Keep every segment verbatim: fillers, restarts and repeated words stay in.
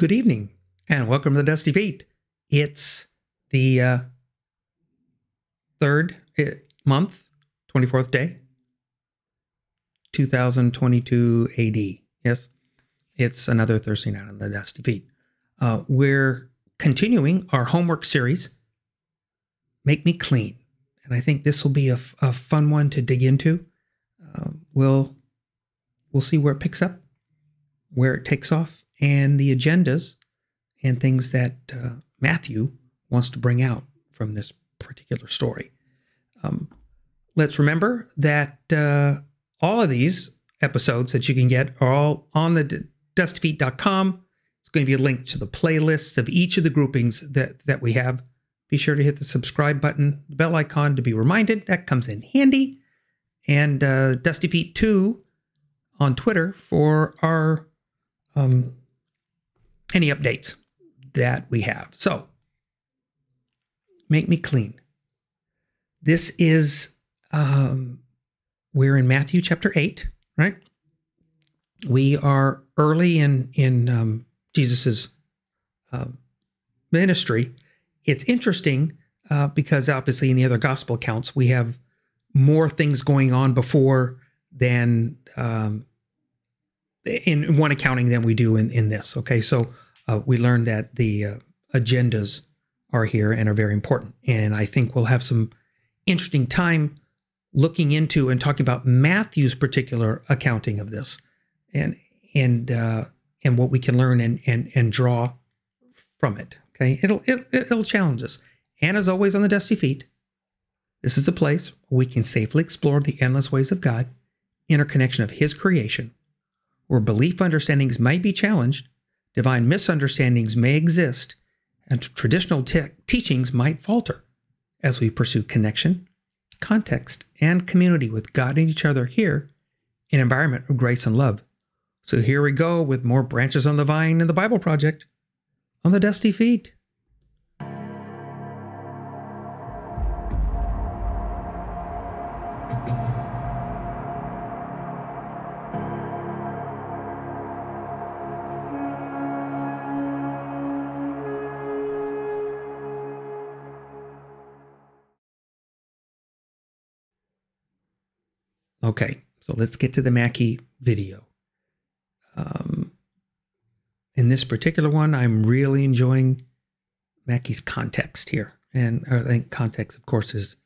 Good evening, and welcome to the Dusty Feet. It's the uh, third month, twenty-fourth day, two thousand twenty-two A D. Yes, it's another Thursday night on the Dusty Feet. Uh, we're continuing our homework series, Make Me Clean. And I think this will be a, a fun one to dig into. Uh, we'll, we'll see where it picks up, where it takes off, and the agendas and things that uh, Matthew wants to bring out from this particular story. Um, let's remember that uh, all of these episodes that you can get are all on the dusty feet dot com. It's going to be a link to the playlists of each of the groupings that, that we have. Be sure to hit the subscribe button, the bell icon to be reminded. That comes in handy. And uh, Dusty Feet two on Twitter for our... Um, any updates that we have. So, Make Me Clean. This is, um, we're in Matthew chapter eight, right? We are early in, in um, Jesus's uh, ministry. It's interesting uh, because obviously in the other gospel accounts, we have more things going on before than um, in one accounting than we do in, in this. Okay, so uh, we learned that the uh, agendas are here and are very important. And I think we'll have some interesting time looking into and talking about Matthew's particular accounting of this and and uh, and what we can learn and and and draw from it. Okay, it'll, it'll, it'll challenge us. And as always on the Dusty Feet, this is a place where we can safely explore the endless ways of God, interconnection of his creation, where belief understandings might be challenged, divine misunderstandings may exist, and traditional te teachings might falter as we pursue connection, context, and community with God and each other here in an environment of grace and love. So here we go with more branches on the vine and the Bible Project on the Dusty Feet. Okay, so let's get to the Mackie video. Um, in this particular one, I'm really enjoying Mackie's context here. And I think context, of course, is,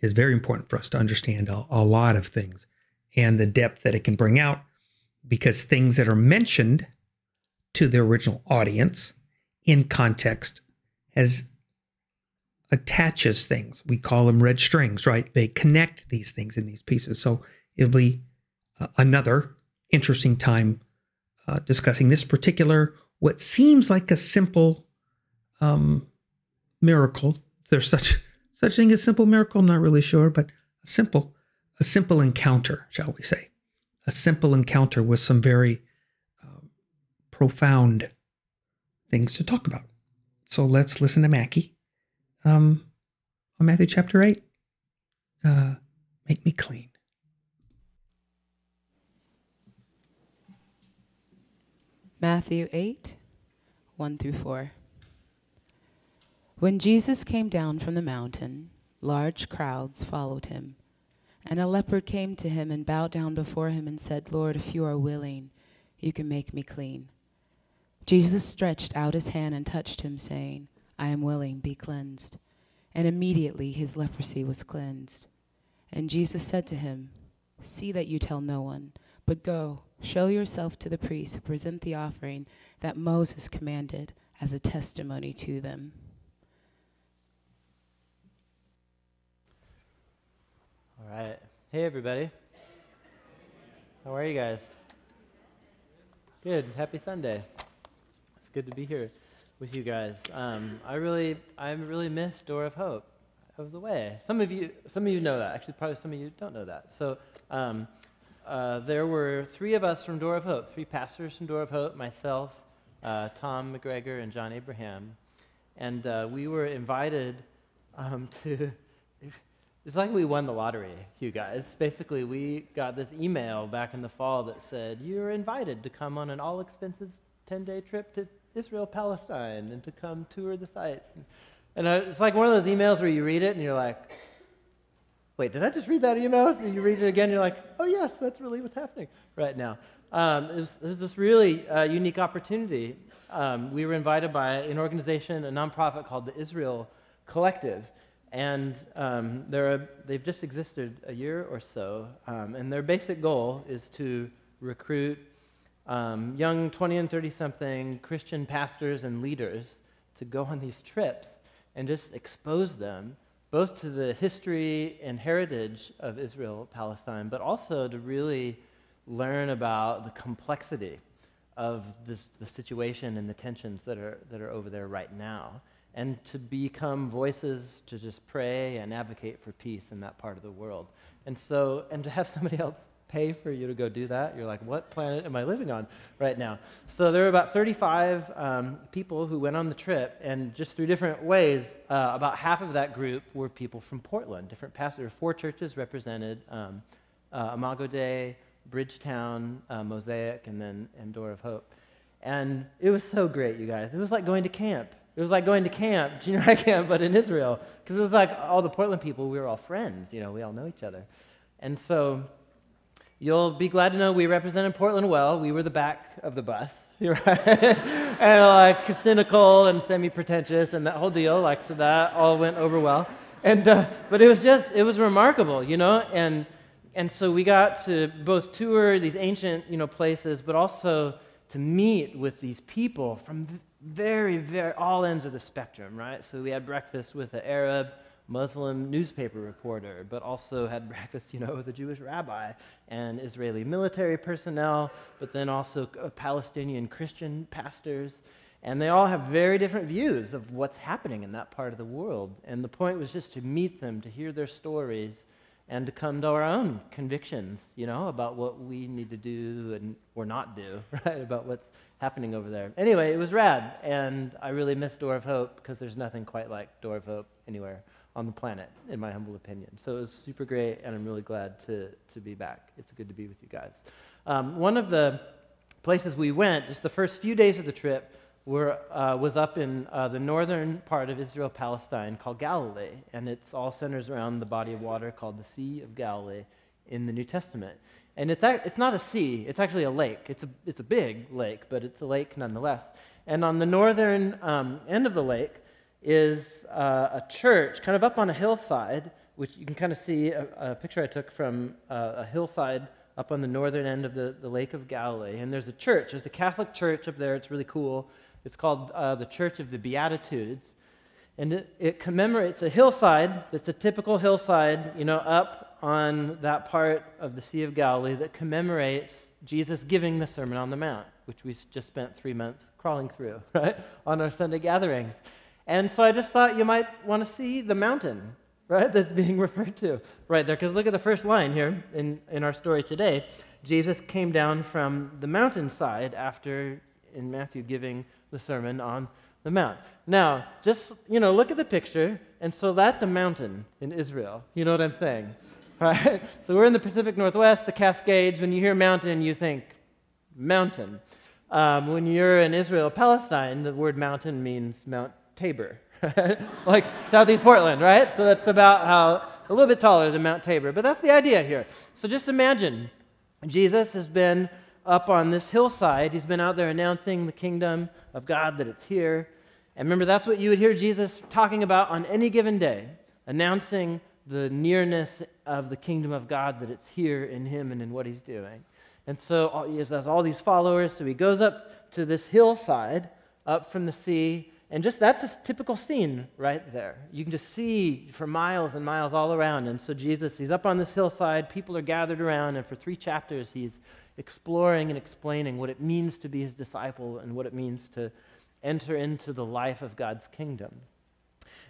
is very important for us to understand a, a lot of things and the depth that it can bring out, because things that are mentioned to the original audience in context has attaches things. We call them red strings, right? They connect these things in these pieces. So it'll be uh, another interesting time uh, discussing this particular, what seems like a simple um, miracle. There's such such thing as simple miracle. I'm not really sure, but a simple a simple encounter, shall we say? A simple encounter with some very uh, profound things to talk about. So let's listen to Mackie um, on Matthew chapter eight. Uh, Make Me Clean. Matthew eight, one through four. When Jesus came down from the mountain, large crowds followed him. And a leper came to him and bowed down before him and said, "Lord, if you are willing, you can make me clean." Jesus stretched out his hand and touched him, saying, "I am willing, be cleansed." And immediately his leprosy was cleansed. And Jesus said to him, "See that you tell no one, but go, show yourself to the priests, and present the offering that Moses commanded as a testimony to them." All right. Hey, everybody. How are you guys? Good. Happy Sunday. It's good to be here with you guys. Um, I really, I really missed Door of Hope. I was away. Some of you, some of you know that. Actually, probably some of you don't know that. So. Um, Uh, there were three of us from Door of Hope, three pastors from Door of Hope, myself, uh, Tom McGregor, and John Abraham. And uh, we were invited um, to, it's like we won the lottery, you guys. Basically, we got this email back in the fall that said, "You're invited to come on an all-expenses ten-day trip to Israel, Palestine, and to come tour the sites. And I, it's like one of those emails where you read it and you're like, wait, did I just read that email? And you read it again, you're like, oh yes, that's really what's happening right now. Um, it was, it was this really uh, unique opportunity. Um, we were invited by an organization, a nonprofit called the Israel Collective, and um, they're a, they've just existed a year or so, um, and their basic goal is to recruit um, young twenty and thirty-something Christian pastors and leaders to go on these trips and just expose them both to the history and heritage of Israel, Palestine, but also to really learn about the complexity of the, the situation and the tensions that are, that are over there right now, and to become voices to just pray and advocate for peace in that part of the world. And so, and to have somebody else pay for you to go do that, you're like, what planet am I living on right now? So there were about thirty-five um, people who went on the trip, and just through different ways, uh, about half of that group were people from Portland, different pastors. Four churches represented, um, uh, Imago Dei, Bridgetown, uh, Mosaic, and then and Door of Hope. And it was so great, you guys. It was like going to camp. It was like going to camp, junior high camp, but in Israel. Because it was like all the Portland people, we were all friends. You know, we all know each other. And so you'll be glad to know we represented Portland well. We were the back of the bus, right? And like cynical and semi-pretentious and that whole deal. Like, so that all went over well. And, uh, but it was just, it was remarkable, you know? And And so we got to both tour these ancient, you know, places, but also to meet with these people from very, very, all ends of the spectrum, right? So we had breakfast with an Arab, Muslim newspaper reporter, but also had breakfast, you know, with a Jewish rabbi and Israeli military personnel, but then also Palestinian Christian pastors. And they all have very different views of what's happening in that part of the world. And the point was just to meet them, to hear their stories, and to come to our own convictions, you know, about what we need to do and or not do, right, about what's happening over there. Anyway, it was rad, and I really miss Door of Hope because there's nothing quite like Door of Hope anywhere on the planet, in my humble opinion. So it was super great, and I'm really glad to, to be back. It's good to be with you guys. Um, one of the places we went, just the first few days of the trip, were, uh, was up in uh, the northern part of Israel, Palestine, called Galilee, and it's all centers around the body of water called the Sea of Galilee in the New Testament. And it's a, it's not a sea; it's actually a lake. It's a it's a big lake, but it's a lake nonetheless. And on the northern um, end of the lake is uh, a church, kind of up on a hillside, which you can kind of see a, a picture I took from uh, a hillside up on the northern end of the the Lake of Galilee. And there's a church. There's the Catholic church up there. It's really cool. It's called uh, the Church of the Beatitudes, and it, it commemorates a hillside that's a typical hillside, you know, up on that part of the Sea of Galilee that commemorates Jesus giving the Sermon on the Mount, which we just spent three months crawling through, right, on our Sunday gatherings. And so I just thought you might want to see the mountain, right, that's being referred to right there, because look at the first line here in, in our story today. Jesus came down from the mountainside after, in Matthew, giving the Sermon on the Mount. Now, just, you know, look at the picture, and so that's a mountain in Israel. You know what I'm saying, right? So we're in the Pacific Northwest, the Cascades. When you hear mountain, you think mountain. Um, when you're in Israel, Palestine, the word mountain means Mount Tabor, right? Like southeast Portland, right? So that's about how, a little bit taller than Mount Tabor, but that's the idea here. So just imagine, Jesus has been up on this hillside. He's been out there announcing the kingdom of God, that it's here. And remember, that's what you would hear Jesus talking about on any given day, announcing the nearness of the kingdom of God, that it's here in him and in what he's doing. And so he has all these followers, so he goes up to this hillside, up from the sea, and just that's a typical scene right there. You can just see for miles and miles all around. And so Jesus, he's up on this hillside, people are gathered around, and for three chapters he's exploring and explaining what it means to be his disciple and what it means to enter into the life of God's kingdom.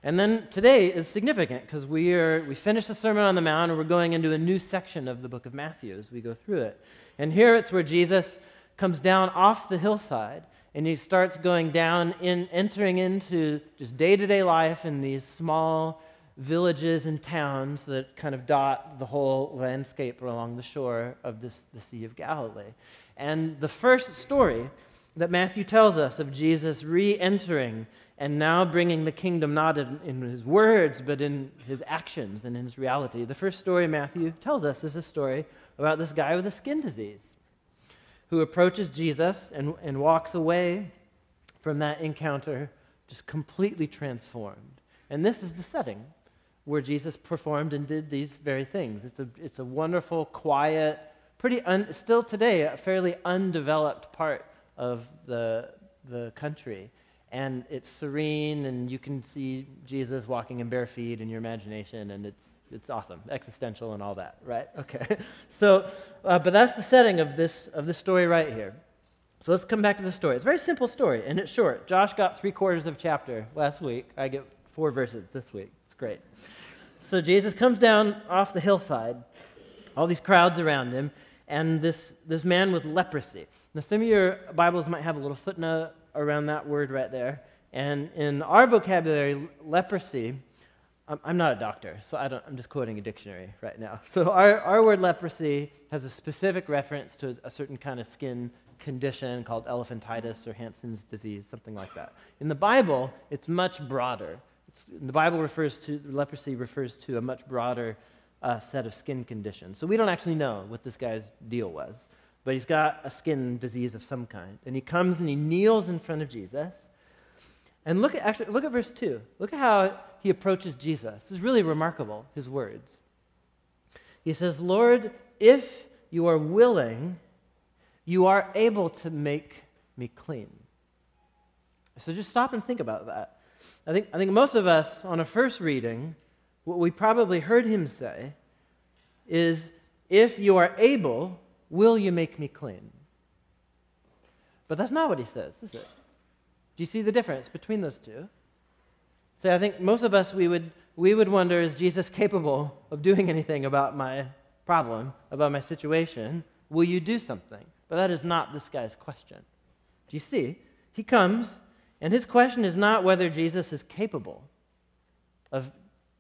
And then today is significant because we are we finished the Sermon on the Mount, and we're going into a new section of the book of Matthew as we go through it. And here it's where Jesus comes down off the hillside, and he starts going down, in entering into just day-to-day life in these small villages and towns that kind of dot the whole landscape along the shore of this, the Sea of Galilee. And the first story that Matthew tells us of Jesus re-entering and now bringing the kingdom not in, in his words, but in his actions and in his reality. The first story Matthew tells us is a story about this guy with a skin disease who approaches Jesus and, and walks away from that encounter just completely transformed. And this is the setting where Jesus performed and did these very things. It's a, it's a wonderful, quiet, pretty, un, still today, a fairly undeveloped part of the, the country. And it's serene, and you can see Jesus walking in bare feet in your imagination, and it's it's awesome, existential and all that, right? Okay. So, uh, but that's the setting of this of this story right here. So let's come back to the story. It's a very simple story, and it's short. Josh got three quarters of a chapter last week. I get four verses this week. It's great. So Jesus comes down off the hillside, all these crowds around him, and this this man with leprosy. Now, some of your Bibles might have a little footnote around that word right there. And in our vocabulary, leprosy, I'm not a doctor, so I don't, I'm just quoting a dictionary right now. So our, our word leprosy has a specific reference to a certain kind of skin condition called elephantiasis or Hansen's disease, something like that. In the Bible, it's much broader. It's, the Bible refers to, leprosy refers to a much broader uh, set of skin conditions. So we don't actually know what this guy's deal was, but he's got a skin disease of some kind. And he comes and he kneels in front of Jesus. And look at, actually, look at verse two. Look at how he approaches Jesus. This is really remarkable, his words. He says, "Lord, if you are willing, you are able to make me clean." So just stop and think about that. I think, I think most of us, on a first reading, what we probably heard him say is, "If you are able, will you make me clean?" But that's not what he says, is it? Do you see the difference between those two? So I think most of us, we would, we would wonder, is Jesus capable of doing anything about my problem, about my situation? Will you do something? But that is not this guy's question. Do you see? He comes, and his question is not whether Jesus is capable of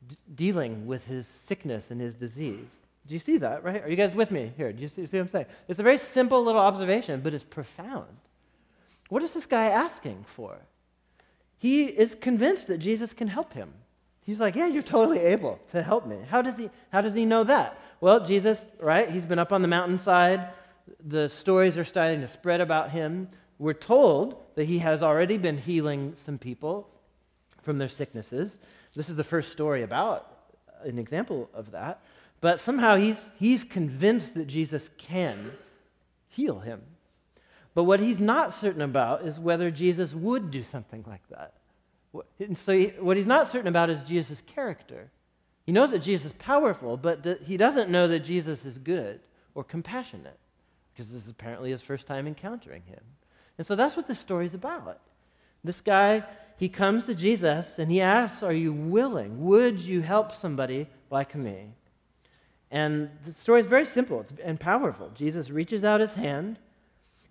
d- dealing with his sickness and his disease. Do you see that, right? Are you guys with me here? Do you see, see what I'm saying? It's a very simple little observation, but it's profound. What is this guy asking for? He is convinced that Jesus can help him. He's like, "Yeah, you're totally able to help me." How does he, how does he know that? Well, Jesus, right, he's been up on the mountainside. The stories are starting to spread about him. We're told that he has already been healing some people from their sicknesses. This is the first story about an example of that. But somehow he's, he's convinced that Jesus can heal him. But what he's not certain about is whether Jesus would do something like that. And so he, what he's not certain about is Jesus' character. He knows that Jesus is powerful, but th- he doesn't know that Jesus is good or compassionate, because this is apparently his first time encountering him. And so that's what this story's about. This guy, he comes to Jesus and he asks, "Are you willing? Would you help somebody like me?" And the story is very simple it's, and powerful. Jesus reaches out his hand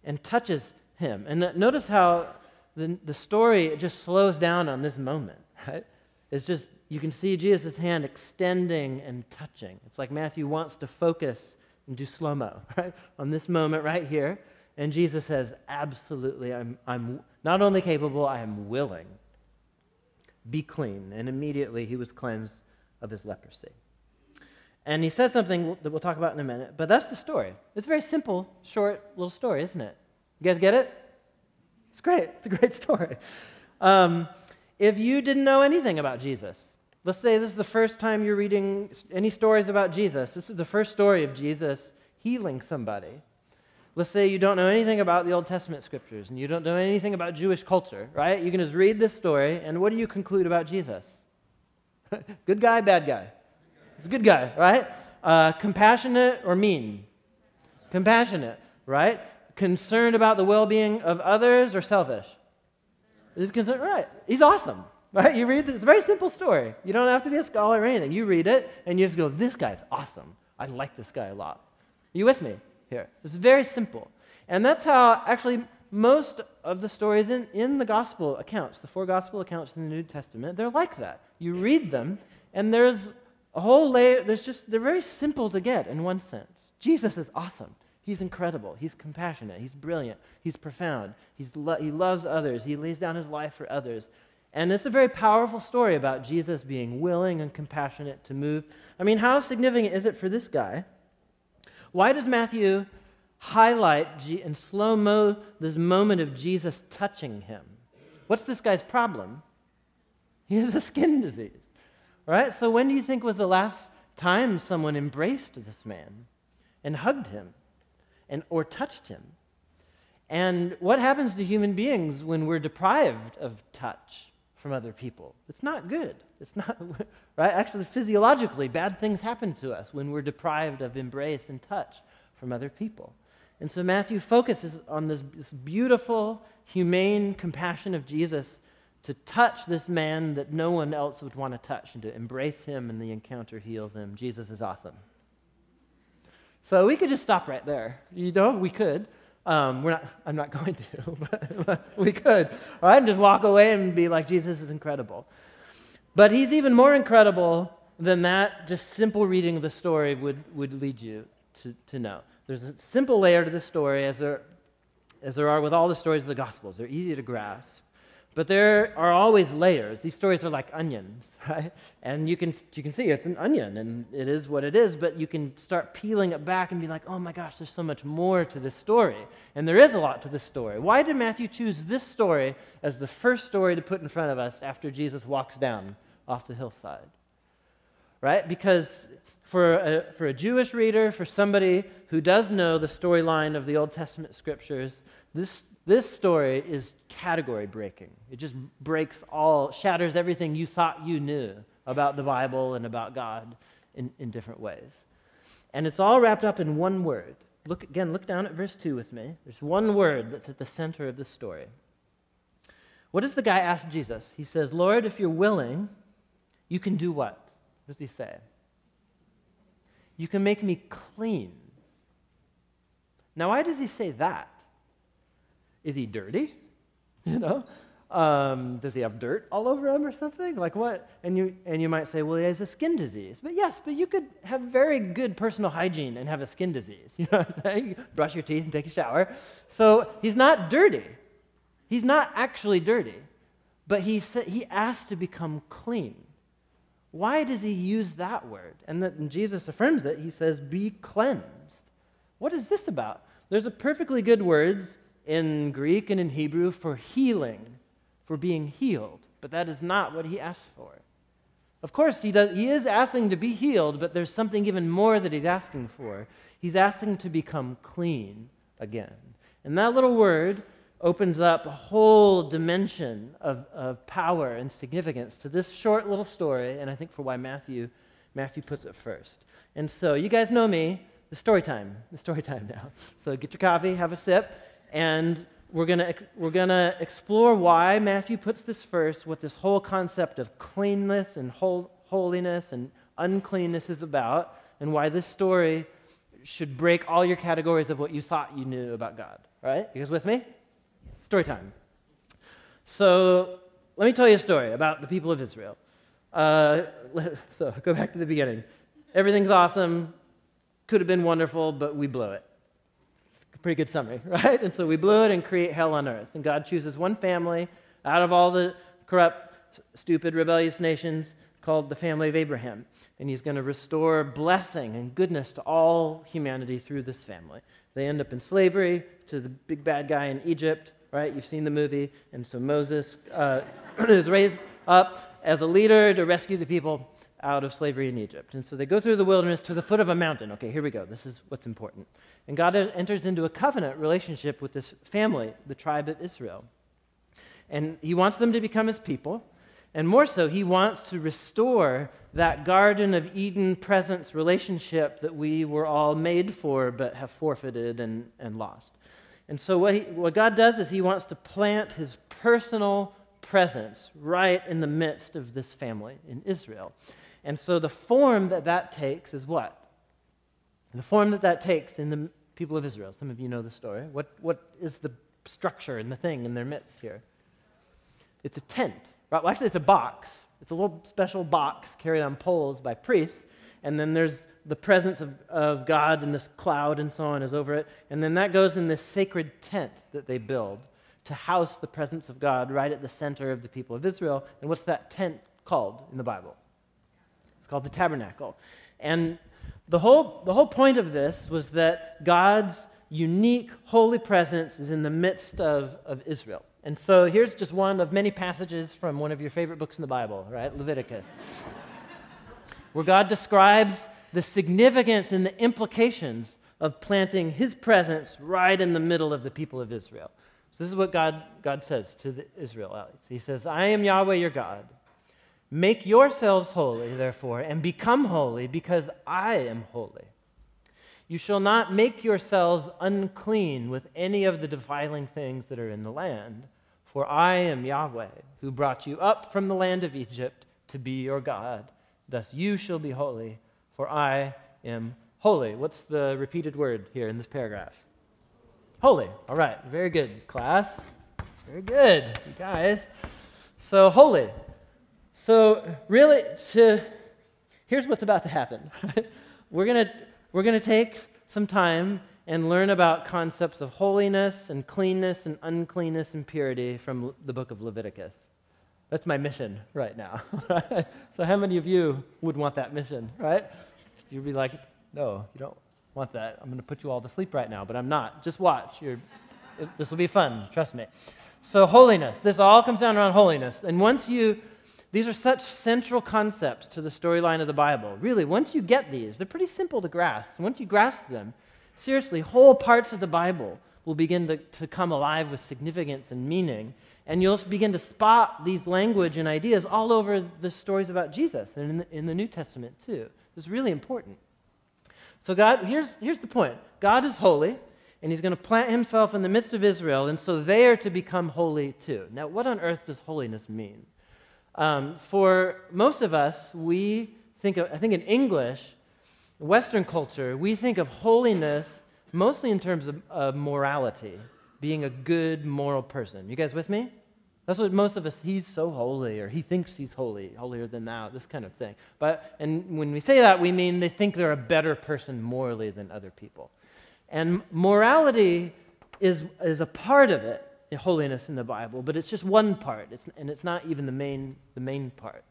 and touches him. And notice how the, the story just slows down on this moment, right? It's just, you can see Jesus' hand extending and touching. It's like Matthew wants to focus and do slow-mo, right, on this moment right here. And Jesus says, "Absolutely, I'm, I'm not only capable, I am willing. Be clean." And immediately he was cleansed of his leprosy. And he says something that we'll talk about in a minute, but that's the story. It's a very simple, short little story, isn't it? You guys get it? It's great. It's a great story. Um, if you didn't know anything about Jesus, let's say this is the first time you're reading any stories about Jesus. This is the first story of Jesus healing somebody. Let's say you don't know anything about the Old Testament scriptures and you don't know anything about Jewish culture, right? You can just read this story, and what do you conclude about Jesus? Good guy, bad guy? He's a good guy, right? Uh, compassionate or mean? Compassionate, right? Concerned about the well-being of others or selfish? He's concerned, right? He's awesome, right? You read this, it's a very simple story. You don't have to be a scholar or anything. You read it and you just go, "This guy's awesome. I like this guy a lot." Are you with me here? It's very simple. And that's how actually most of the stories in, in the gospel accounts, the four gospel accounts in the New Testament, they're like that. You read them and there's a whole layer, there's just, they're very simple to get in one sense. Jesus is awesome. He's incredible. He's compassionate. He's brilliant. He's profound. He's lo- he loves others. He lays down his life for others. And it's a very powerful story about Jesus being willing and compassionate to move. I mean, how significant is it for this guy? Why does Matthew highlight G- in slow-mo this moment of Jesus touching him? What's this guy's problem? He has a skin disease, right? So when do you think was the last time someone embraced this man and hugged him and or touched him? And what happens to human beings when we're deprived of touch from other people? It's not good. It's not, right? Actually, physiologically, bad things happen to us when we're deprived of embrace and touch from other people. And so Matthew focuses on this, this beautiful, humane compassion of Jesus to touch this man that no one else would want to touch and to embrace him, and the encounter heals him. Jesus is awesome. So we could just stop right there. You know, we could. Um, we're not, I'm not going to, but, but we could. All right, and just walk away and be like, Jesus is incredible. But he's even more incredible than that. Just simple reading of the story would, would lead you to, to know. There's a simple layer to the story, as there, as there are with all the stories of the Gospels. They're easy to grasp, but there are always layers. These stories are like onions, right? And you can you can see it's an onion, and it is what it is, but you can start peeling it back and be like, oh my gosh, there's so much more to this story. And there is a lot to this story. Why did Matthew choose this story as the first story to put in front of us after Jesus walks down off the hillside? Right? Because for a, for a Jewish reader, for somebody who does know the storyline of the Old Testament scriptures, this this story is category breaking. It just breaks all, shatters everything you thought you knew about the Bible and about God in, in different ways. And it's all wrapped up in one word. Look again, look down at verse two with me. There's one word that's at the center of the story. What does the guy ask Jesus? He says, Lord, if you're willing, you can do what? What does he say? You can make me clean. Now, why does he say that? Is he dirty? You know, um, does he have dirt all over him or something? Like what? And you and you might say, well, he has a skin disease. But yes, but you could have very good personal hygiene and have a skin disease. You know what I'm saying? You brush your teeth and take a shower. So he's not dirty. He's not actually dirty, but he said he asked to become clean. Why does he use that word? And then Jesus affirms it. He says, be cleansed. What is this about? There's a perfectly good words in Greek and in Hebrew for healing, for being healed, but that is not what he asks for. Of course, he, does, he is asking to be healed, but there's something even more that he's asking for. He's asking to become clean again. And that little word opens up a whole dimension of, of power and significance to this short little story, and I think for why Matthew Matthew puts it first. And so you guys know me, it's story time, it's story time now. So get your coffee, have a sip, and we're gonna we're gonna explore why Matthew puts this first, what this whole concept of cleanness and hol- holiness and uncleanness is about, and why this story should break all your categories of what you thought you knew about God, right? You guys with me? Story time. So let me tell you a story about the people of Israel. Uh, so go back to the beginning. Everything's awesome, could have been wonderful, but we blow it. It's a pretty good summary, right? And so we blew it and create hell on earth. And God chooses one family out of all the corrupt, stupid, rebellious nations called the family of Abraham. And he's going to restore blessing and goodness to all humanity through this family. They end up in slavery to the big bad guy in Egypt. Right, you've seen the movie, and so Moses uh, is raised up as a leader to rescue the people out of slavery in Egypt. And so they go through the wilderness to the foot of a mountain. Okay, here we go. This is what's important. And God enters into a covenant relationship with this family, the tribe of Israel. And he wants them to become his people, and more so, he wants to restore that Garden of Eden presence relationship that we were all made for but have forfeited and, and lost. And so what, he, what God does is he wants to plant his personal presence right in the midst of this family in Israel. And so the form that that takes is what? The form that that takes in the people of Israel. Some of you know the story. What, what is the structure and the thing in their midst here? It's a tent. Right? Well, actually, it's a box. It's a little special box carried on poles by priests. and then there's the presence of, of God and this cloud and so on is over it, and then that goes in this sacred tent that they build to house the presence of God right at the center of the people of Israel. And what's that tent called in the Bible? It's called the tabernacle. And the whole, the whole point of this was that God's unique holy presence is in the midst of, of Israel. And so here's just one of many passages from one of your favorite books in the Bible, right? Leviticus, where God describes the significance and the implications of planting his presence right in the middle of the people of Israel. So this is what God, God says to the Israelites. He says, I am Yahweh your God. Make yourselves holy, therefore, and become holy, because I am holy. You shall not make yourselves unclean with any of the defiling things that are in the land, for I am Yahweh, who brought you up from the land of Egypt to be your God. Thus you shall be holy, for I am holy. What's the repeated word here in this paragraph? Holy. All right. Very good, class. Very good, you guys. So, holy. So, really, to, here's what's about to happen. We're going to we're going to take some time and learn about concepts of holiness and cleanness and uncleanness and purity from the book of Leviticus. That's my mission right now. So how many of you would want that mission, right? You'd be like, no, you don't want that. I'm going to put you all to sleep right now, but I'm not. Just watch. You're, it, this will be fun. Trust me. So holiness. This all comes down around holiness. And once you, these are such central concepts to the storyline of the Bible. Really, once you get these, they're pretty simple to grasp. Once you grasp them, seriously, whole parts of the Bible will begin to, to come alive with significance and meaning. And you'll begin to spot these language and ideas all over the stories about Jesus and in the, in the New Testament too. It's really important. So God, here's, here's the point. God is holy, and he's going to plant himself in the midst of Israel, and so they are to become holy too. Now, what on earth does holiness mean? Um, for most of us, we think of, I think in English, Western culture, we think of holiness mostly in terms of, of morality. Being a good moral person. You guys with me? That's what most of us, he's so holy, or he thinks he's holy, holier than thou, this kind of thing. But, and when we say that, we mean they think they're a better person morally than other people. And morality is, is a part of it, holiness in the Bible, but it's just one part, it's, and it's not even the main, the main part.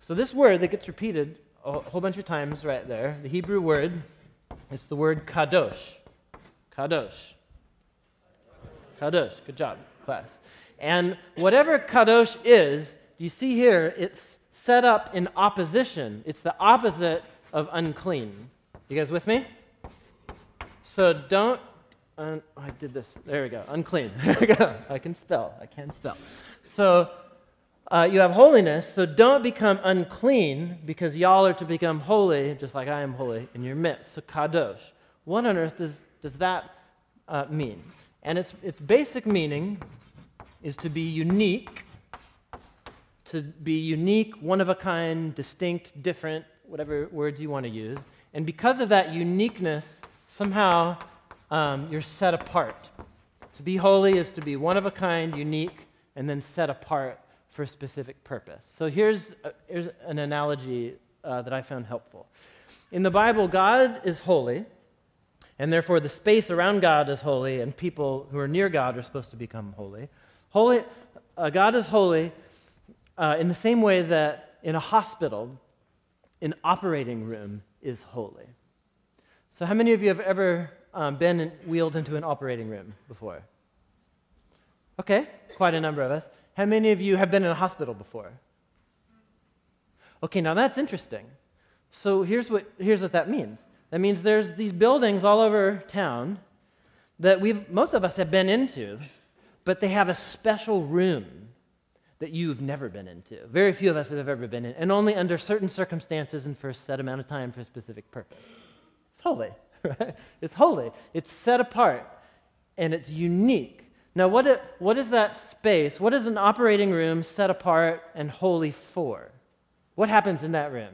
So this word that gets repeated a whole bunch of times right there, the Hebrew word, it's the word kadosh, kadosh. Kadosh, good job, class. And whatever kadosh is, you see here, it's set up in opposition. It's the opposite of unclean. You guys with me? So don't, un oh, I did this, there we go, unclean, there we go. I can spell, I can spell. So uh, you have holiness, so don't become unclean, because y'all are to become holy, just like I am holy, in your midst. So kadosh. What on earth does, does that uh, mean? And its, its basic meaning is to be unique, to be unique, one of a kind, distinct, different, whatever words you want to use. And because of that uniqueness, somehow um, you're set apart. To be holy is to be one of a kind, unique, and then set apart for a specific purpose. So here's, a, here's an analogy uh, that I found helpful. In the Bible, God is holy. And therefore, the space around God is holy, and people who are near God are supposed to become holy. Holy, uh, God is holy uh, in the same way that in a hospital, an operating room is holy. So how many of you have ever um, been in, wheeled into an operating room before? Okay, quite a number of us. How many of you have been in a hospital before? Okay, now that's interesting. So here's what, here's what that means. That means there's these buildings all over town that we've, most of us have been into, but they have a special room that you've never been into. Very few of us have ever been in, and only under certain circumstances and for a set amount of time for a specific purpose. It's holy, right? It's holy. It's set apart, and it's unique. Now, what, it, what is that space? What is an operating room set apart and holy for? What happens in that room?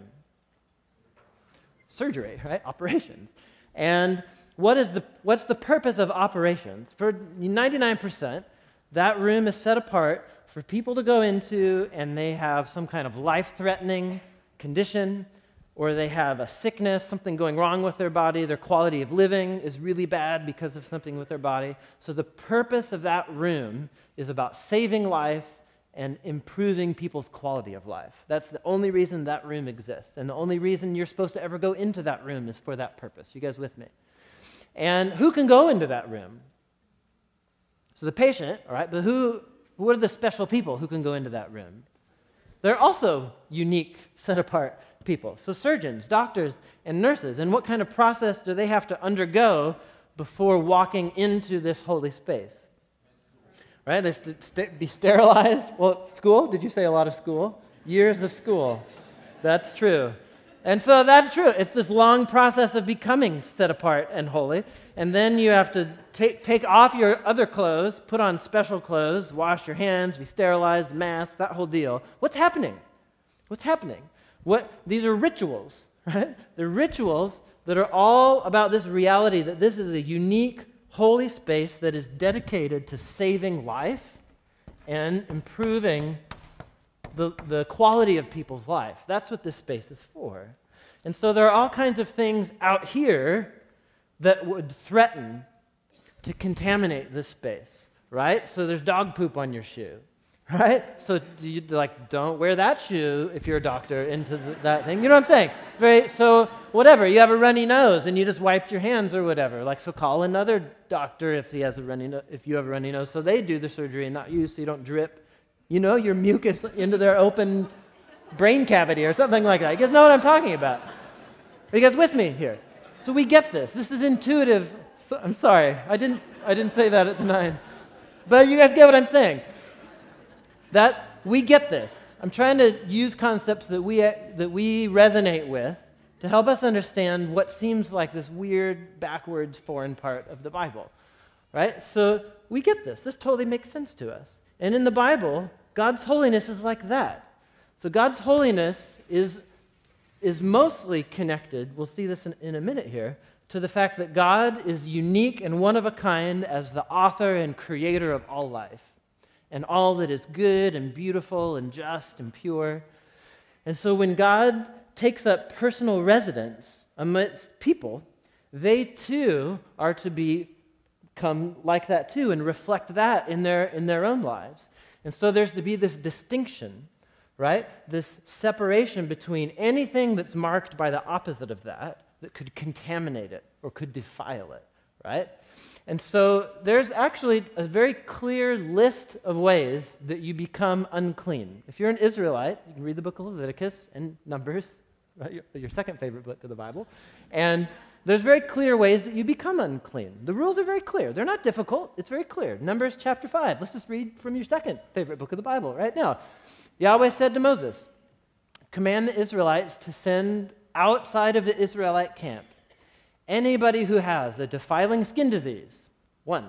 Surgery, right? Operations. And what is the, what's the purpose of operations? For ninety-nine percent, that room is set apart for people to go into, and they have some kind of life-threatening condition, or they have a sickness, something going wrong with their body, their quality of living is really bad because of something with their body. So the purpose of that room is about saving life and improving people's quality of life. That's the only reason that room exists. And the only reason you're supposed to ever go into that room is for that purpose. You guys with me? And who can go into that room? So the patient, all right, but who, who are the special people who can go into that room? They're also unique, set-apart people. So surgeons, doctors, and nurses. And what kind of process do they have to undergo before walking into this holy space? Right? They have to st- be sterilized. Well, school? Did you say a lot of school? Years of school. That's true. And so that's true. It's this long process of becoming set apart and holy. And then you have to take, take off your other clothes, put on special clothes, wash your hands, be sterilized, mask, that whole deal. What's happening? What's happening? What, these are rituals, right? They're rituals that are all about this reality that this is a unique holy space that is dedicated to saving life and improving the, the quality of people's life. That's what this space is for. And so there are all kinds of things out here that would threaten to contaminate this space, right? So there's dog poop on your shoe, right? So you, like, don't wear that shoe if you're a doctor into the, that thing. You know what I'm saying? Right? So whatever, you have a runny nose and you just wiped your hands or whatever. Like, so call another doctor if he has a runny no- if you have a runny nose, so they do the surgery and not you, so you don't drip, you know, your mucus into their open brain cavity or something like that. You guys know what I'm talking about? Are you guys with me here? So we get this. This is intuitive. So, I'm sorry. I didn't I didn't say that at the nine. But you guys get what I'm saying. That we get this. I'm trying to use concepts that we that we resonate with to help us understand what seems like this weird, backwards, foreign part of the Bible. Right? So we get this. This totally makes sense to us. And in the Bible, God's holiness is like that. So God's holiness is is mostly connected, we'll see this in, in a minute here, to the fact that God is unique and one of a kind as the author and creator of all life, and all that is good and beautiful and just and pure. And so when God takes up personal residence amidst people, they too are to be, become like that too and reflect that in their, in their own lives. And so there's to be this distinction, right? This separation between anything that's marked by the opposite of that, that could contaminate it or could defile it, right? And so there's actually a very clear list of ways that you become unclean. If you're an Israelite, you can read the book of Leviticus and Numbers, right? your, your second favorite book of the Bible, and there's very clear ways that you become unclean. The rules are very clear. They're not difficult. It's very clear. Numbers chapter five. Let's just read from your second favorite book of the Bible right now. Yahweh said to Moses, command the Israelites to send outside of the Israelite camp anybody who has a defiling skin disease, one,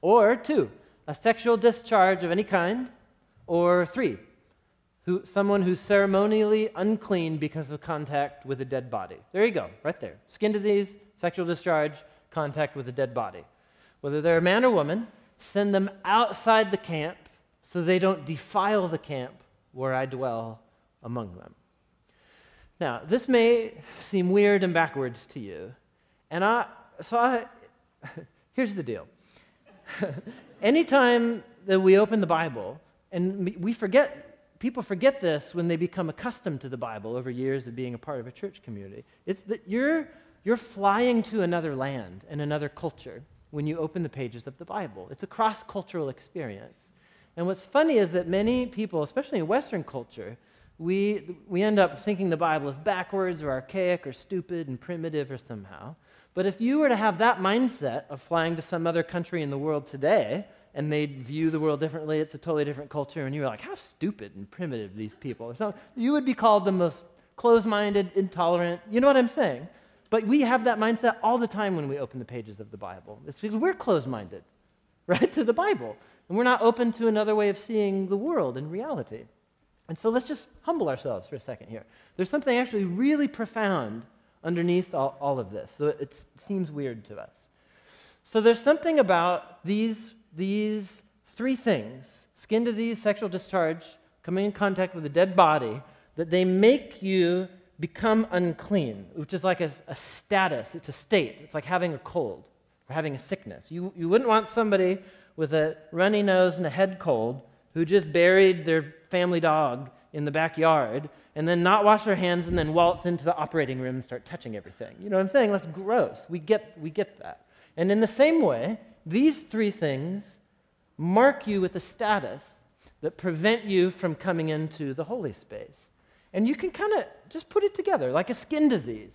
or two, a sexual discharge of any kind, or three, who, someone who's ceremonially unclean because of contact with a dead body. There you go, right there. Skin disease, sexual discharge, contact with a dead body. Whether they're a man or woman, send them outside the camp so they don't defile the camp where I dwell among them. Now, this may seem weird and backwards to you, and I, so I, here's the deal. Anytime that we open the Bible, and we forget, people forget this when they become accustomed to the Bible over years of being a part of a church community, it's that you're, you're flying to another land and another culture when you open the pages of the Bible. It's a cross-cultural experience. And what's funny is that many people, especially in Western culture, we we end up thinking the Bible is backwards or archaic or stupid and primitive or somehow. But if you were to have that mindset of flying to some other country in the world today, and they'd view the world differently, it's a totally different culture, and you were like, how stupid and primitive these people are. You would be called the most closed-minded, intolerant, you know what I'm saying? But we have that mindset all the time when we open the pages of the Bible. It's because we're closed-minded, right, to the Bible. And we're not open to another way of seeing the world and reality. And so let's just humble ourselves for a second here. There's something actually really profound underneath all, all of this, so it, it seems weird to us. So there's something about these, these three things, skin disease, sexual discharge, coming in contact with a dead body, that they make you become unclean, which is like a, a status, it's a state. It's like having a cold or having a sickness. You, you wouldn't want somebody with a runny nose and a head cold who just buried their family dog in the backyard and then not wash their hands and then waltz into the operating room and start touching everything. You know what I'm saying? That's gross. We get, we get that. And in the same way, these three things mark you with a status that prevent you from coming into the holy space. And you can kind of just put it together, like a skin disease.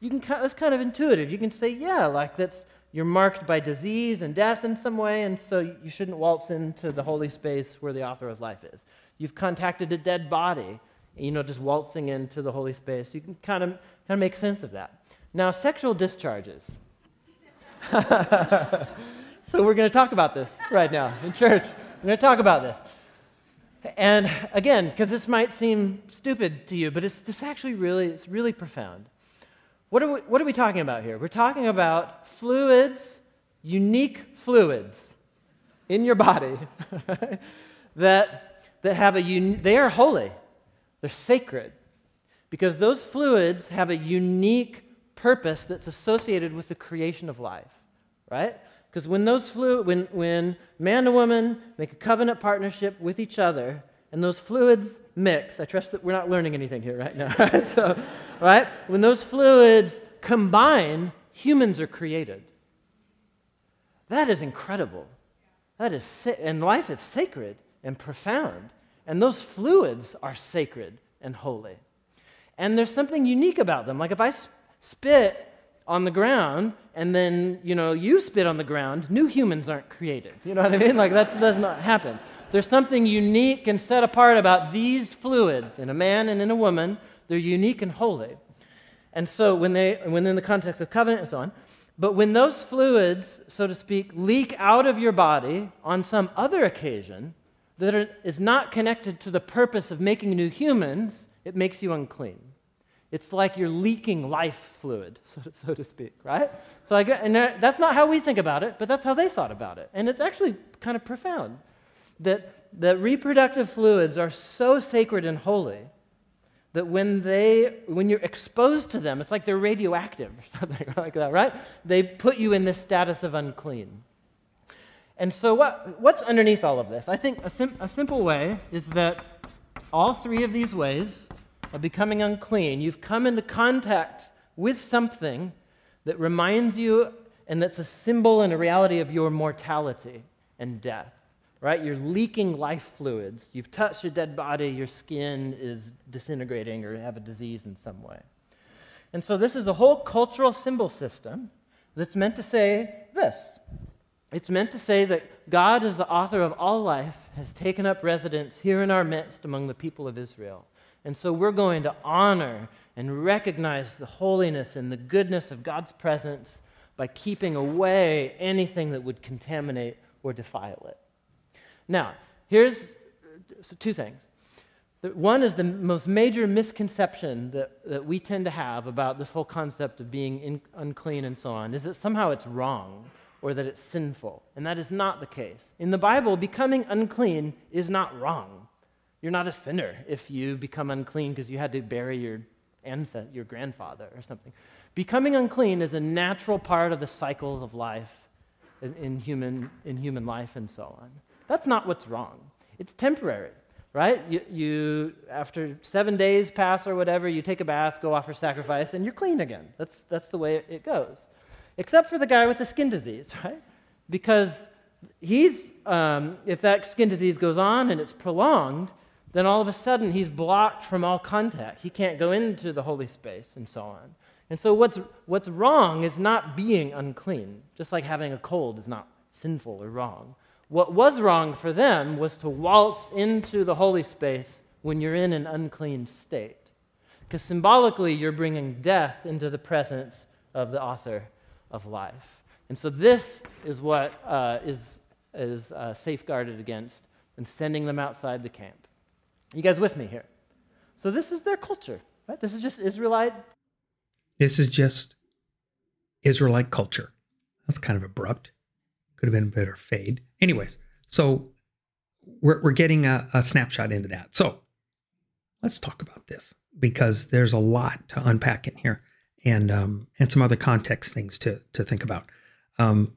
You can kind of, that's kind of intuitive. You can say, yeah, like that's, you're marked by disease and death in some way, and so you shouldn't waltz into the holy space where the author of life is. You've contacted a dead body, you know, just waltzing into the holy space. You can kind of, kind of make sense of that. Now, sexual discharges. So we're going to talk about this right now in church. We're going to talk about this. And again, because this might seem stupid to you, but it's this actually really, it's really profound. What are we, what are we talking about here? We're talking about fluids, unique fluids in your body that, that have a, un, they are holy. They're sacred because those fluids have a unique purpose that's associated with the creation of life, right? Because when those flu when when man and woman make a covenant partnership with each other, and those fluids mix, I trust that we're not learning anything here right now. Right? So, right? When those fluids combine, humans are created. That is incredible. That is, and life is sacred and profound, and those fluids are sacred and holy, and there's something unique about them. Like if I sp spit. on the ground, and then, you know, you spit on the ground, new humans aren't created. You know what I mean? Like, that's, that's not happens. There's something unique and set apart about these fluids in a man and in a woman. They're unique and holy. And so when they, when in the context of covenant and so on, but when those fluids, so to speak, leak out of your body on some other occasion that are, is not connected to the purpose of making new humans, it makes you unclean. It's like you're leaking life fluid, so to, so to speak, right? So I get, and that's not how we think about it, but that's how they thought about it. And it's actually kind of profound that, that reproductive fluids are so sacred and holy that when, they, when you're exposed to them, it's like they're radioactive or something like that, right? They put you in this status of unclean. And so what, what's underneath all of this? I think a, sim, a simple way is that all three of these ways of becoming unclean, you've come into contact with something that reminds you and that's a symbol and a reality of your mortality and death, right? You're leaking life fluids. You've touched a dead body. Your skin is disintegrating or have a disease in some way. And so this is a whole cultural symbol system that's meant to say this. It's meant to say that God, as the author of all life, has taken up residence here in our midst among the people of Israel. And so we're going to honor and recognize the holiness and the goodness of God's presence by keeping away anything that would contaminate or defile it. Now, here's two things. One is the most major misconception that, that we tend to have about this whole concept of being in, unclean and so on, is that somehow it's wrong or that it's sinful. And that is not the case. In the Bible, becoming unclean is not wrong. You're not a sinner if you become unclean because you had to bury your ancestor, your grandfather or something. Becoming unclean is a natural part of the cycles of life in, in, human, in human life and so on. That's not what's wrong. It's temporary, right? You, you, after seven days pass or whatever, you take a bath, go offer sacrifice, and you're clean again. That's, that's the way it goes. Except for the guy with the skin disease, right? Because he's, um, if that skin disease goes on and it's prolonged, then all of a sudden he's blocked from all contact. He can't go into the holy space and so on. And so what's, what's wrong is not being unclean, just like having a cold is not sinful or wrong. What was wrong for them was to waltz into the holy space when you're in an unclean state, because symbolically you're bringing death into the presence of the author of life. And so this is what uh, is, is uh, safeguarded against and sending them outside the camp. You guys with me here? So this is their culture, right? This is just Israelite. This is just Israelite culture. That's kind of abrupt. Could have been a better fade. Anyways, so we're, we're getting a, a snapshot into that. So let's talk about this. because there's a lot to unpack in here, and um, and some other context things to to think about. Um,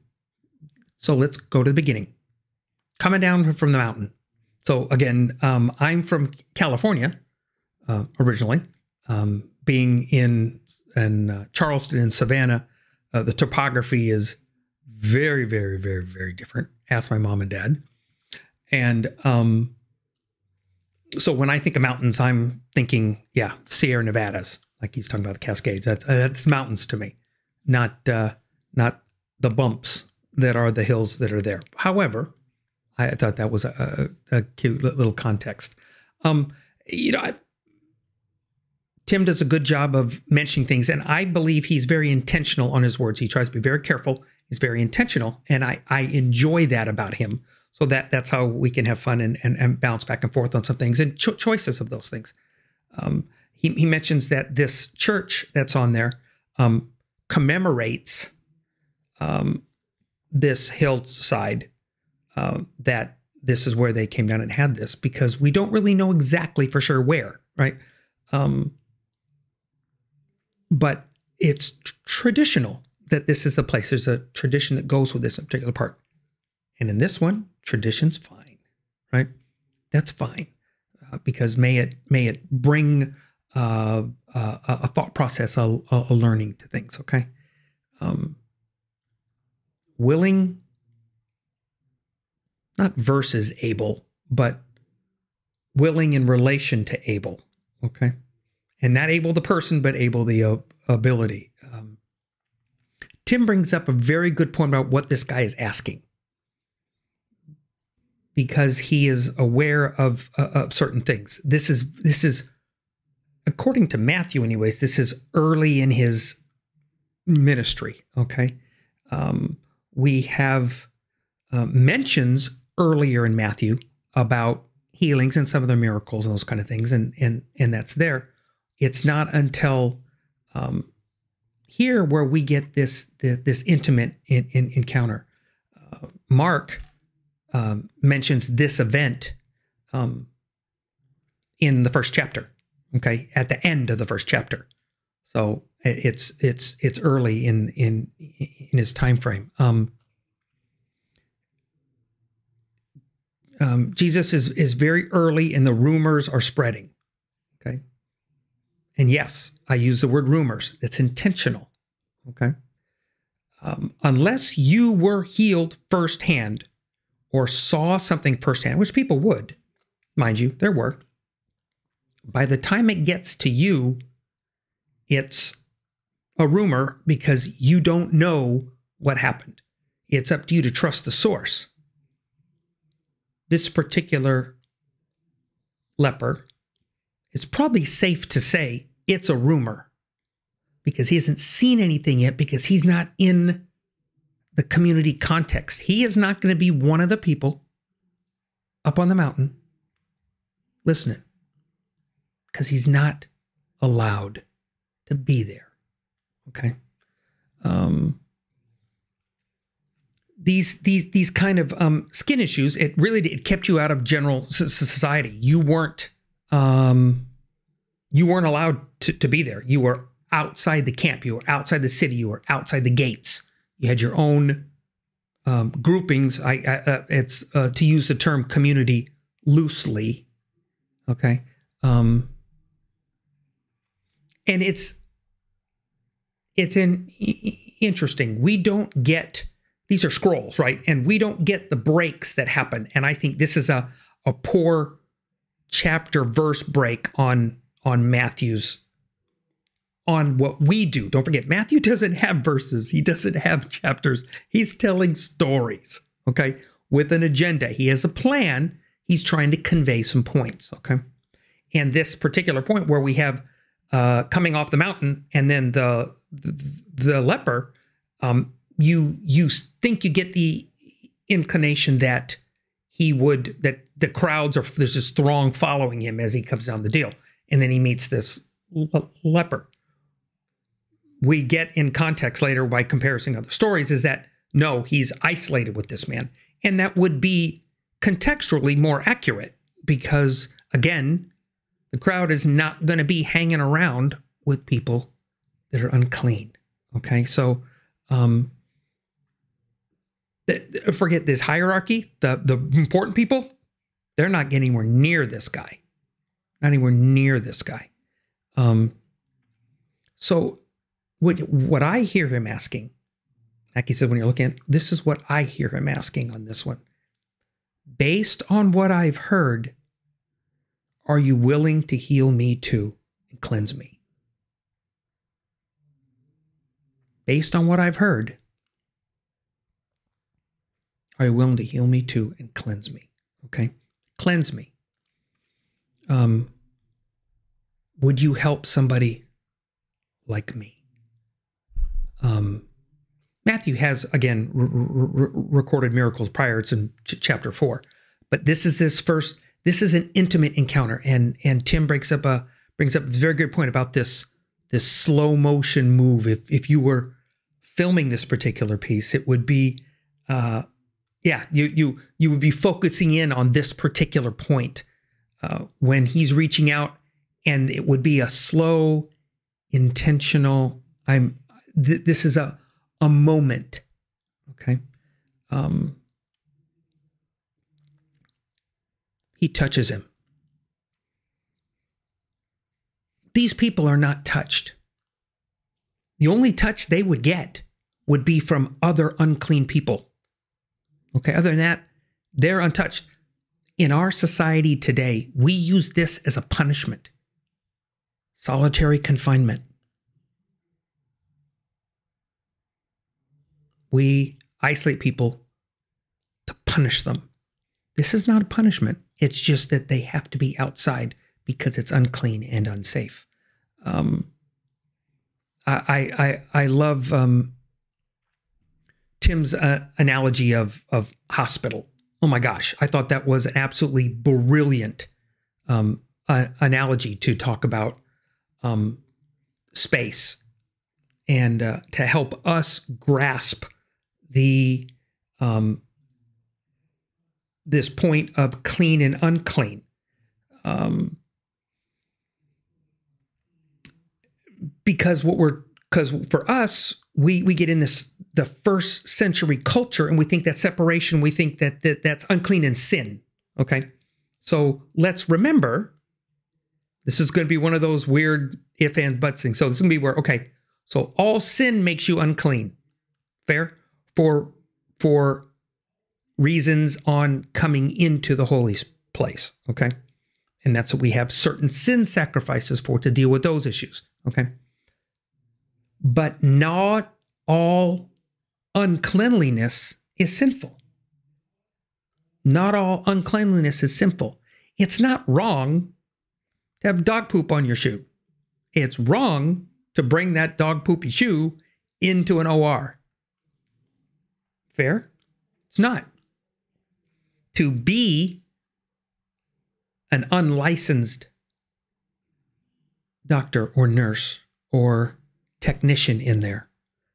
so let's go to the beginning. Coming down from the mountain. So again, um, I'm from California uh, originally, um, being in in uh, Charleston and Savannah. Uh, the topography is very, very, very, very different. Ask my mom and dad. And um, so when I think of mountains, I'm thinking, yeah, Sierra Nevadas, like he's talking about the Cascades. That's, that's mountains to me, not uh, not the bumps that are the hills that are there. However, I thought that was a, a cute little context. Um, you know, I, Tim does a good job of mentioning things, and I believe he's very intentional on his words. He tries to be very careful. He's very intentional, and I, I enjoy that about him. So that that's how we can have fun and, and, and bounce back and forth on some things and cho choices of those things. Um, he, he mentions that this church that's on there um, commemorates um, this hillside, uh, that this is where they came down and had this, because we don't really know exactly for sure where, right? Um, but it's tr traditional that this is the place. There's a tradition that goes with this particular part. And in this one, tradition's fine, right? That's fine, uh, because may it may it bring uh, uh, a thought process, a, a learning to things, okay? Um, willing, not versus able, but willing in relation to able, okay? And not able the person, but able the uh, ability. Um, Tim brings up a very good point about what this guy is asking, because he is aware of, uh, of certain things. This is, this is, according to Matthew anyways, this is early in his ministry, okay? Um, we have uh, mentions earlier in Matthew about healings and some of the miracles and those kind of things, and and and that's there. It's not until um, here where we get this, this, this intimate in, in, encounter. Uh, Mark Um, mentions this event um, in the first chapter, okay, at the end of the first chapter. So it's it's it's early in in in his time frame. Um, um, Jesus is is very early, and the rumors are spreading, okay. And yes, I use the word rumors. It's intentional, okay. Um, unless you were healed firsthand, or saw something firsthand, which people would, mind you, there were. By the time it gets to you, it's a rumor because you don't know what happened. It's up to you to trust the source. This particular leper, it's probably safe to say it's a rumor because he hasn't seen anything yet, because he's not in the community context. He is not going to be one of the people up on the mountain listening, because he's not allowed to be there, okay? Um, these these these kind of um, skin issues, it really it kept you out of general society. You weren't um, you weren't allowed to, to be there. You were outside the camp. You were outside the city. You were outside the gates. You had your own um, groupings. I, I uh, it's uh, to use the term community loosely, okay? Um, and it's it's in, interesting. We don't get, these are scrolls, right? And we don't get the breaks that happen. And I think this is a a poor chapter verse break on on Matthew's, on what we do. Don't forget, Matthew doesn't have verses. He doesn't have chapters. He's telling stories, okay, with an agenda. He has a plan. He's trying to convey some points, okay? And this particular point where we have uh, coming off the mountain and then the the, the leper, um, you you think you get the inclination that he would, that the crowds are, there's this throng following him as he comes down the deal. And then he meets this le leper. We get in context later by comparison other stories is that, no, he's isolated with this man. And that would be contextually more accurate because, again, The crowd is not going to be hanging around with people that are unclean. Okay, so um, th- forget this hierarchy. The, the important people, they're not getting anywhere near this guy. Not anywhere near this guy. Um, so what, what I hear him asking, like he said, when you're looking at, this is what I hear him asking on this one. Based on what I've heard, are you willing to heal me too and cleanse me? Based on what I've heard, are you willing to heal me too and cleanse me? Okay? Cleanse me. Um, would you help somebody like me? Um, Matthew has, again, r- r- r- recorded miracles prior. It's in ch- chapter four. But this is this first, this is an intimate encounter. And and Tim breaks up a, brings up a very good point about this this slow motion move. If if you were filming this particular piece, it would be, uh, yeah, you you you would be focusing in on this particular point uh, when he's reaching out, and it would be a slow, intentional. I'm. Th- this is a a moment, okay. Um, he touches him. These people are not touched. The only touch they would get would be from other unclean people. Okay, other than that, they're untouched. In our society today, we use this as a punishment. Solitary confinement. We isolate people to punish them. This is not a punishment. It's just that they have to be outside because it's unclean and unsafe. Um, I, I I love um, Tim's uh, analogy of of hospital. Oh my gosh, I thought that was an absolutely brilliant um, uh, analogy to talk about um, space and uh, to help us grasp the um, this point of clean and unclean. Um, Because what we're, because for us, we we get in this the first century culture, and we think that separation, we think that, that that's unclean and sin. Okay, so let's remember, this is going to be one of those weird if and buts things. So this is going to be where okay, so all sin makes you unclean, fair for for reasons on coming into the holy place. Okay, and that's what we have certain sin sacrifices for to deal with those issues. Okay. But not all uncleanliness is sinful. Not all uncleanliness is sinful. It's not wrong to have dog poop on your shoe. It's wrong to bring that dog poopy shoe into an O R. Fair? It's not. To be an unlicensed doctor or nurse or technician in there,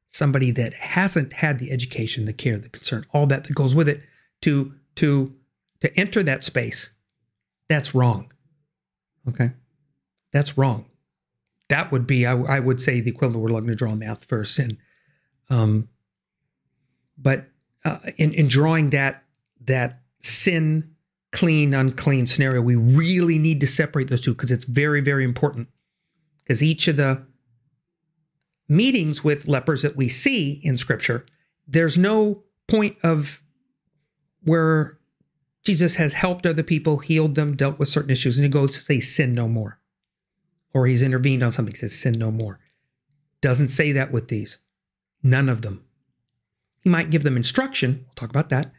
somebody that hasn't had the education, the care, the concern, all that that goes with it, to to to enter that space, that's wrong. Okay, that's wrong. That would be, I, I would say, the equivalent. We're looking to draw a map for sin, um, but uh, in in drawing that that sin, clean, unclean scenario, we really need to separate those two because it's very, very important. Because each of the meetings with lepers that we see in Scripture, there's no point of where Jesus has helped other people, healed them, dealt with certain issues, and he goes to say, sin no more. Or he's intervened on something, says, sin no more. Doesn't say that with these. None of them. He might give them instruction, we'll talk about that,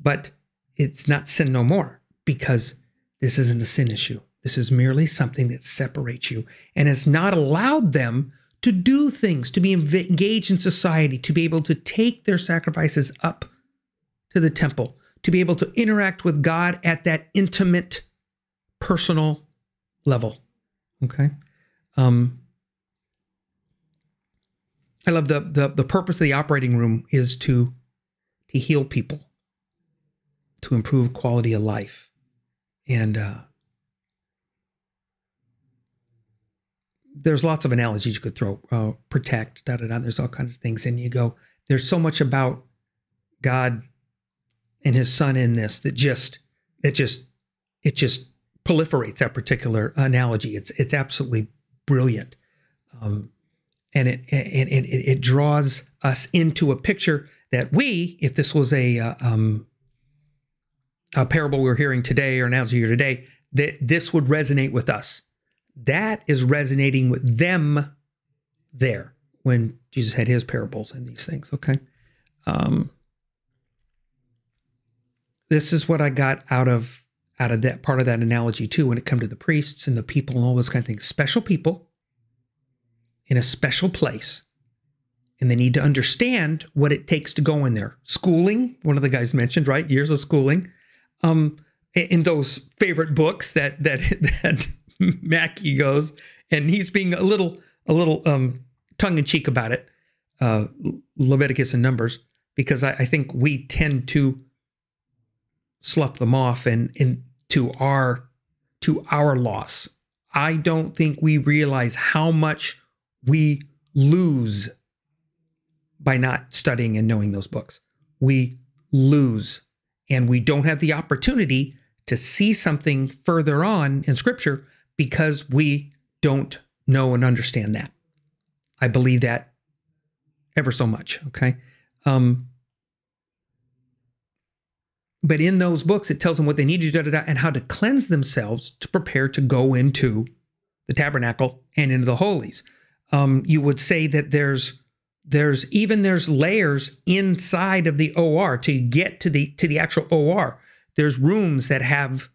but it's not sin no more because this isn't a sin issue. This is merely something that separates you and has not allowed them to do things, to be engaged in society, to be able to take their sacrifices up to the temple, to be able to interact with God at that intimate, personal level, okay? Um, I love the, the the purpose of the operating room is to, to heal people, to improve quality of life, and uh, there's lots of analogies you could throw, uh, protect, da da da. There's all kinds of things, and you go, there's so much about God and His Son in this that just it just it just proliferates that particular analogy. It's it's absolutely brilliant, um, and it and it, it, it draws us into a picture that we, if this was a uh, um, a parable we we're hearing today or an analogy here today, that this would resonate with us. That is resonating with them there when Jesus had his parables and these things, okay? Um, this is what I got out of out of that part of that analogy too when it come to the priests and the people and all those kind of things. Special people in a special place, and they need to understand what it takes to go in there. Schooling, one of the guys mentioned, right? Years of schooling. Um, in those favorite books that that that... Mackie goes, and he's being a little, a little um, tongue-in-cheek about it, uh, Leviticus and Numbers, because I, I think we tend to slough them off and, and to our to our loss. I don't think we realize how much we lose by not studying and knowing those books. We lose, and we don't have the opportunity to see something further on in Scripture because we don't know and understand that. I believe that ever so much, okay? Um, but in those books, it tells them what they need to do, da, da, da, and how to cleanse themselves to prepare to go into the tabernacle and into the holies. Um, you would say that there's there's even there's layers inside of the O R to get to the to the actual O R. There's rooms that have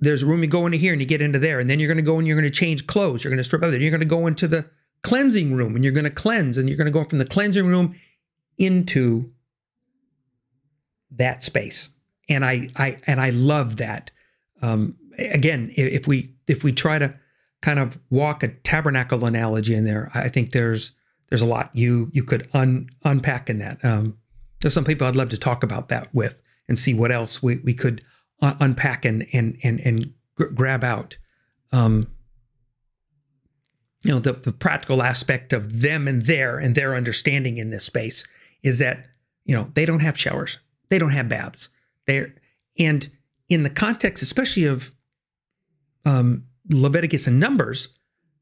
There's a room you go into here and you get into there, and then you're going to go and you're going to change clothes. You're going to strip out there. You're going to go into the cleansing room, and you're going to cleanse, and you're going to go from the cleansing room into that space. And I, I and I love that. Um, again, if we if we try to kind of walk a tabernacle analogy in there, I think there's there's a lot you you could un, unpack in that. Um, there's some people I'd love to talk about that with and see what else we we could unpack and and and and grab out, um, you know, the the practical aspect of them and their and their understanding in this space is that, you know, they don't have showers, they don't have baths, they're and in the context, especially of um, Leviticus and Numbers,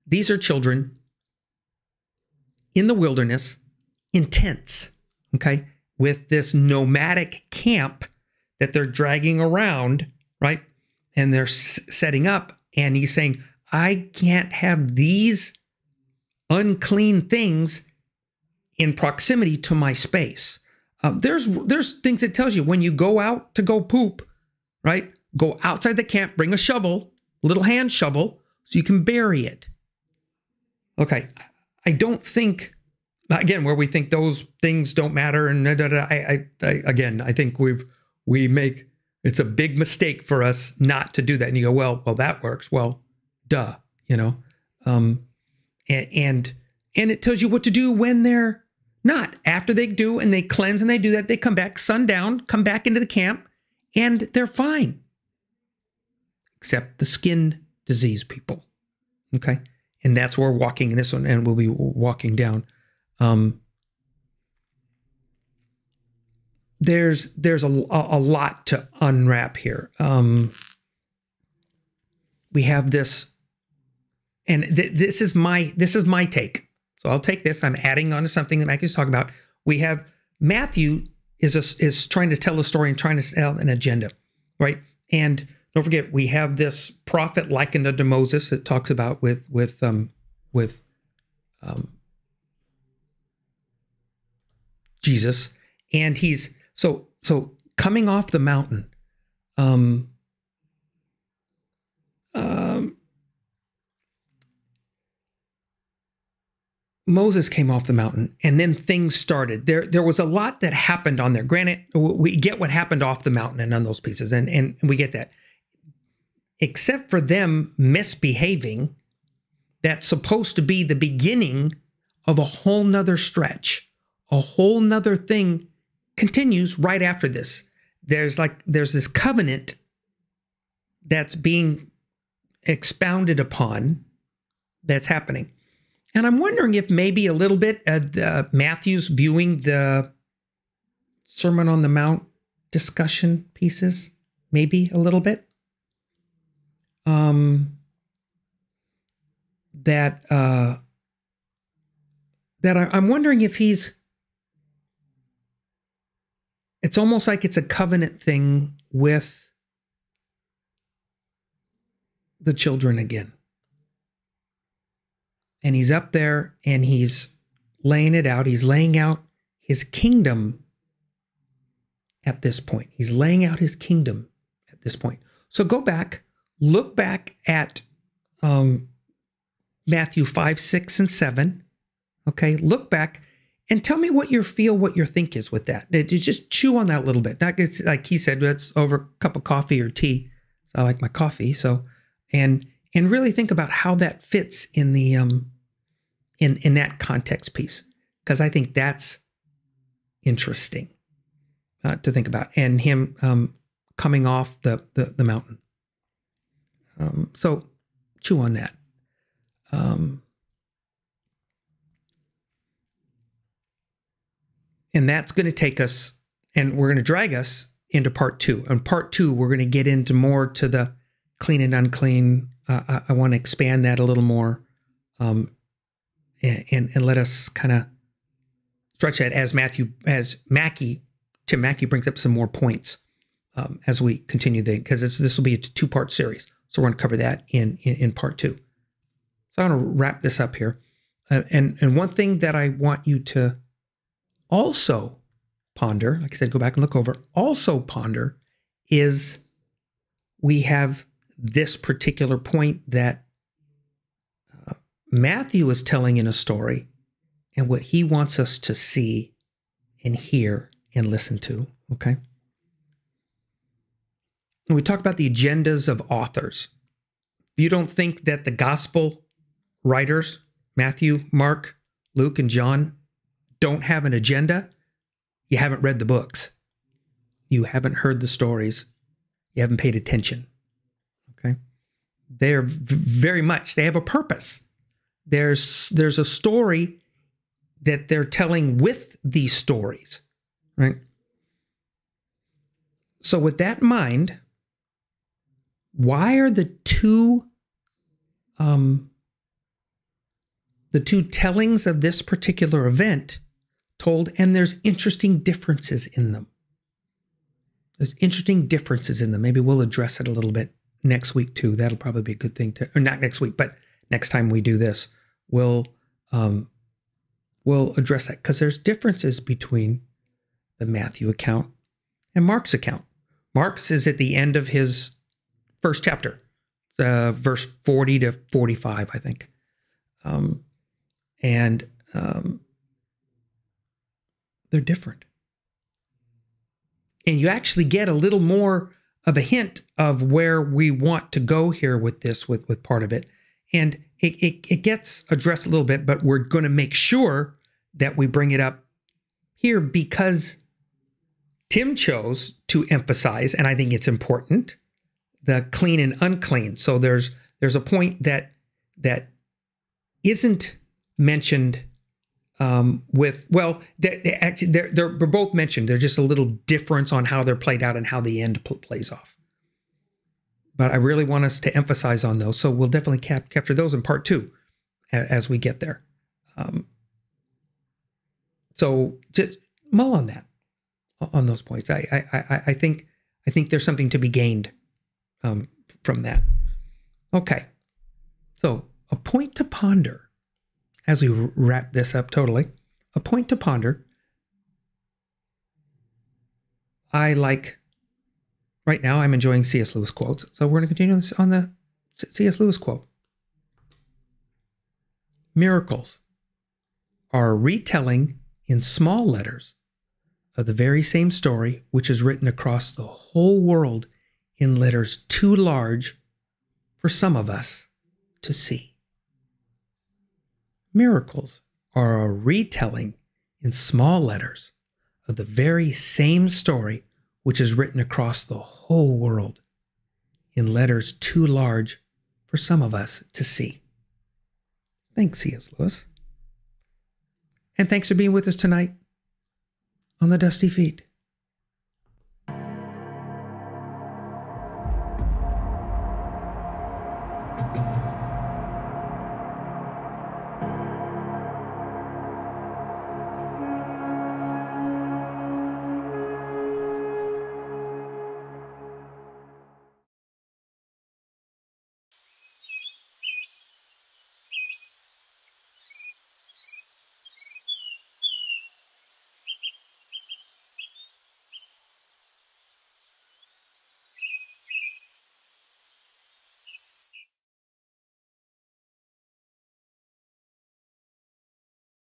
these are children in the wilderness, in tents, okay, with this nomadic camp that they're dragging around, right? And they're s setting up, and he's saying, I can't have these unclean things in proximity to my space. Uh, there's there's things that tells you when you go out to go poop, right? Go outside the camp, bring a shovel, little hand shovel, so you can bury it. Okay, I don't think, again, where we think those things don't matter, and da, da, da, I, I, I, again, I think we've, We make, it's a big mistake for us not to do that. And you go, well, well, that works. Well, duh, you know. Um, and, and and it tells you what to do when they're not. After they do and they cleanse and they do that, they come back, sundown, come back into the camp, and they're fine. Except the skin disease people, okay? And that's where we're walking in this one, and we'll be walking down. Um There's there's a, a lot to unwrap here. Um, we have this, and th this is my this is my take. So I'll take this. I'm adding on to something that Mackie's talking about. We have Matthew is a, is trying to tell a story and trying to sell an agenda, right? And don't forget, we have this prophet likened unto Moses that talks about with with um, with um, Jesus, and he's. So, so coming off the mountain, um, um, Moses came off the mountain, and then things started. There, there was a lot that happened on there. Granted, we get what happened off the mountain and on those pieces, and and we get that. Except for them misbehaving, that's supposed to be the beginning of a whole nother stretch, a whole nother thing. Continues right after this. There's like there's this covenant that's being expounded upon that's happening. And I'm wondering if maybe a little bit uh, the Matthew's viewing the Sermon on the Mount discussion pieces, maybe a little bit. Um, that uh, that I, I'm wondering if he's. It's almost like it's a covenant thing with the children again. And he's up there and he's laying it out. He's laying out his kingdom at this point. He's laying out his kingdom at this point. So go back, look back at um, Matthew five, six, and seven. Okay, look back and tell me what your feel, what your think is with that. Just chew on that a little bit. Not, it's like he said, that's over a cup of coffee or tea. So I like my coffee. So, and and really think about how that fits in the um, in in that context piece, because I think that's interesting uh, to think about, and him um, coming off the the, the mountain. Um, so chew on that. Um, and that's going to take us, and we're going to drag us into part two. And part two, we're going to get into more to the clean and unclean. Uh, I, I want to expand that a little more, um, and, and and let us kind of stretch that as Matthew, as Mackie, Tim Mackie brings up some more points um, as we continue the, because this this will be a two part series, so we're going to cover that in, in in part two. So I'm going to wrap this up here, uh, and and one thing that I want you to also ponder, like I said, go back and look over. Also ponder is we have this particular point that uh, Matthew is telling in a story, and what he wants us to see and hear and listen to, okay? And we talk about the agendas of authors. If you don't think that the gospel writers, Matthew, Mark, Luke, and John, don't have an agenda, you haven't read the books. You haven't heard the stories. You haven't paid attention. They're very much, they have a purpose. There's there's a story that they're telling with these stories, right? So with that in mind, why are the two, um, the two tellings of this particular event told, and there's interesting differences in them? There's interesting differences in them. Maybe we'll address it a little bit next week too. That'll probably be a good thing to, or not next week, but next time we do this, we'll um, we'll address that, because there's differences between the Matthew account and Mark's account. Mark's is at the end of his first chapter, uh, verse forty to forty-five, I think, um, and um, they're different, and you actually get a little more of a hint of where we want to go here with this, with, with part of it. And it, it, it gets addressed a little bit, but we're going to make sure that we bring it up here, because Tim chose to emphasize, and I think it's important, the clean and unclean. So there's there's a point that that isn't mentioned um, with, well, they, they actually, they're, they're both mentioned. They're just a little difference on how they're played out and how the end pl plays off. But I really want us to emphasize on those. So we'll definitely cap capture those in part two as, as we get there. Um, so just mull on that, on those points. I, I, I, I think, I think there's something to be gained, um, from that. Okay. So a point to ponder. As we wrap this up totally, a point to ponder. I like, right now I'm enjoying C S Lewis quotes, so we're going to continue this on the C S Lewis quote. Miracles are a retelling in small letters of the very same story which is written across the whole world in letters too large for some of us to see. Miracles are a retelling in small letters of the very same story which is written across the whole world in letters too large for some of us to see. Thanks, C S. Lewis. And thanks for being with us tonight on the Dusty Feet.